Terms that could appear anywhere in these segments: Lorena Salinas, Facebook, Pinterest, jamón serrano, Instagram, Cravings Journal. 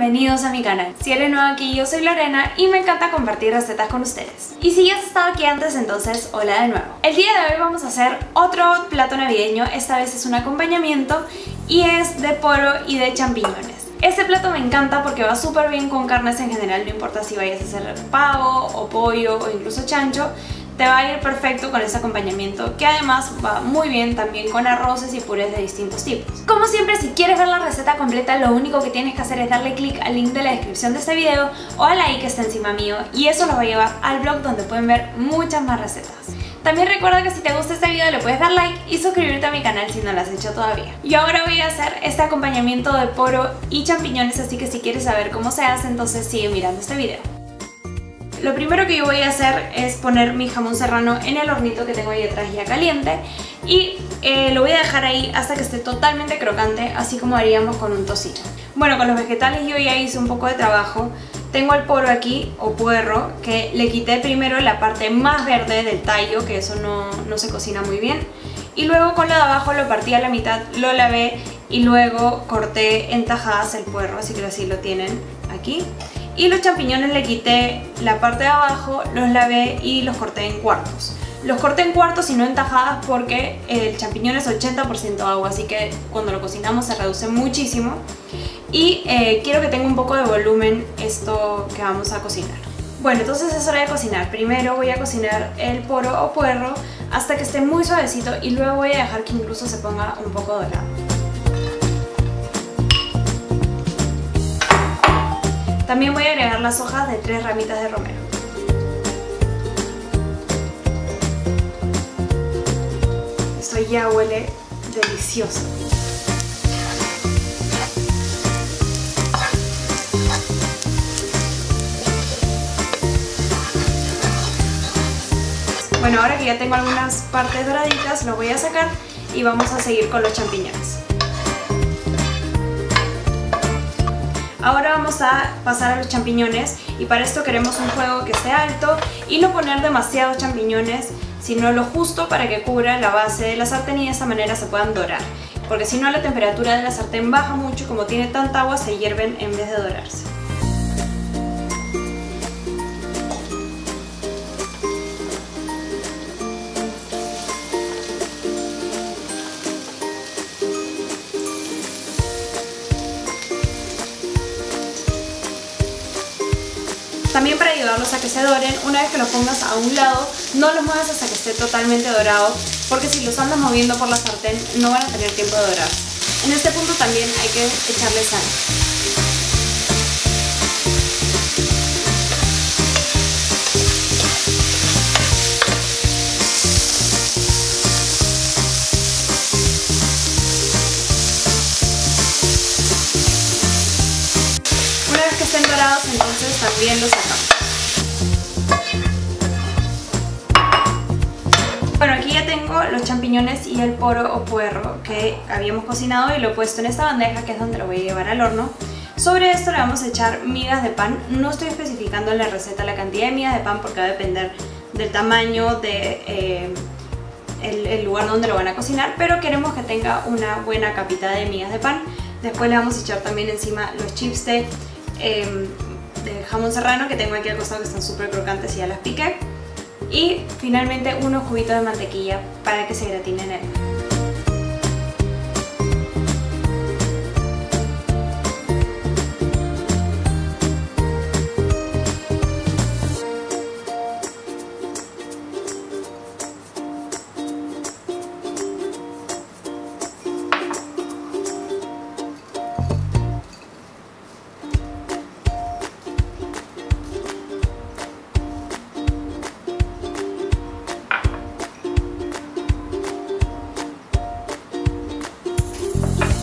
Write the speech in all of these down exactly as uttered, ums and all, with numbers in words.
bienvenidos a mi canal. Si eres nuevo aquí, yo soy Lorena y me encanta compartir recetas con ustedes. Y si ya has estado aquí antes, entonces hola de nuevo. El día de hoy vamos a hacer otro plato navideño, esta vez es un acompañamiento y es de poro y de champiñones. Este plato me encanta porque va súper bien con carnes en general, no importa si vayas a hacer pavo o pollo o incluso chancho, te va a ir perfecto con este acompañamiento que además va muy bien también con arroces y purés de distintos tipos. Como siempre, si quieres ver la receta completa, lo único que tienes que hacer es darle clic al link de la descripción de este video o al like que está encima mío y eso los va a llevar al blog donde pueden ver muchas más recetas. También recuerda que si te gusta este video le puedes dar like y suscribirte a mi canal si no lo has hecho todavía. Y ahora voy a hacer este acompañamiento de poro y champiñones, así que si quieres saber cómo se hace, entonces sigue mirando este video. Lo primero que yo voy a hacer es poner mi jamón serrano en el hornito que tengo ahí atrás ya caliente y eh, lo voy a dejar ahí hasta que esté totalmente crocante, así como haríamos con un tocino. Bueno, con los vegetales yo ya hice un poco de trabajo. Tengo el poro aquí, o puerro, que le quité primero la parte más verde del tallo, que eso no, no se cocina muy bien. Y luego con lo de abajo lo partí a la mitad, lo lavé y luego corté en tajadas el puerro, así que así lo tienen aquí. Y los champiñones le quité la parte de abajo, los lavé y los corté en cuartos. Los corté en cuartos y no en tajadas porque el champiñón es ochenta por ciento agua, así que cuando lo cocinamos se reduce muchísimo. Y eh, quiero que tenga un poco de volumen esto que vamos a cocinar. Bueno, entonces es hora de cocinar. Primero voy a cocinar el poro o puerro hasta que esté muy suavecito y luego voy a dejar que incluso se ponga un poco dorado. También voy a agregar las hojas de tres ramitas de romero. Esto ya huele delicioso. Bueno, ahora que ya tengo algunas partes doraditas, lo voy a sacar y vamos a seguir con los champiñones. Ahora vamos a pasar a los champiñones y para esto queremos un fuego que esté alto y no poner demasiados champiñones, sino lo justo para que cubra la base de la sartén y de esa manera se puedan dorar. Porque si no, la temperatura de la sartén baja mucho y como tiene tanta agua se hierven en vez de dorarse. También para ayudarlos a que se doren, una vez que los pongas a un lado, no los muevas hasta que esté totalmente dorado, porque si los andas moviendo por la sartén no van a tener tiempo de dorar. En este punto también hay que echarle sal. Entonces también los sacamos. Bueno, aquí ya tengo los champiñones y el poro o puerro que habíamos cocinado y lo he puesto en esta bandeja que es donde lo voy a llevar al horno. Sobre esto le vamos a echar migas de pan. No estoy especificando en la receta la cantidad de migas de pan porque va a depender del tamaño de eh, el, el lugar donde lo van a cocinar, pero queremos que tenga una buena capita de migas de pan. Después le vamos a echar también encima los chips de Eh, de jamón serrano que tengo aquí al costado que están súper crocantes y ya las piqué, y finalmente unos cubitos de mantequilla para que se gratine en él.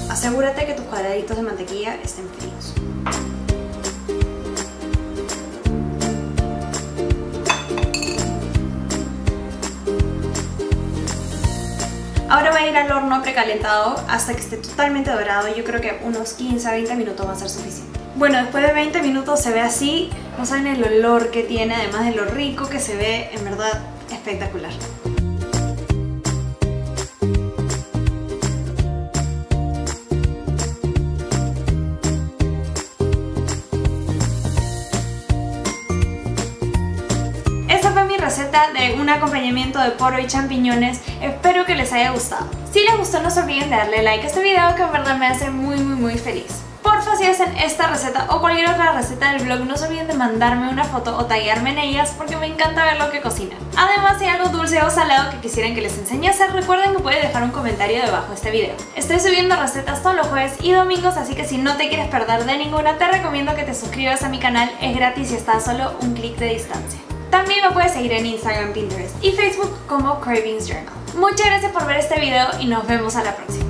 Asegúrate que tus cuadraditos de mantequilla estén fríos. Ahora va a ir al horno precalentado hasta que esté totalmente dorado. Yo creo que unos quince a veinte minutos va a ser suficiente. Bueno, después de veinte minutos se ve así. No saben el olor que tiene, además de lo rico que se ve, en verdad espectacular. receta de un acompañamiento de poro y champiñones. Espero que les haya gustado. Si les gustó, no se olviden de darle like a este video, que en verdad me hace muy muy muy feliz. Porfa, si hacen esta receta o cualquier otra receta del blog, no se olviden de mandarme una foto o taguearme en ellas, porque me encanta ver lo que cocinan. Además, si hay algo dulce o salado que quisieran que les enseñe a hacer, recuerden que pueden dejar un comentario debajo de este video. Estoy subiendo recetas todos los jueves y domingos, así que si no te quieres perder de ninguna, te recomiendo que te suscribas a mi canal. Es gratis y está a solo un clic de distancia. También me puedes seguir en Instagram, Pinterest y Facebook como Cravings Journal. Muchas gracias por ver este video y nos vemos a la próxima.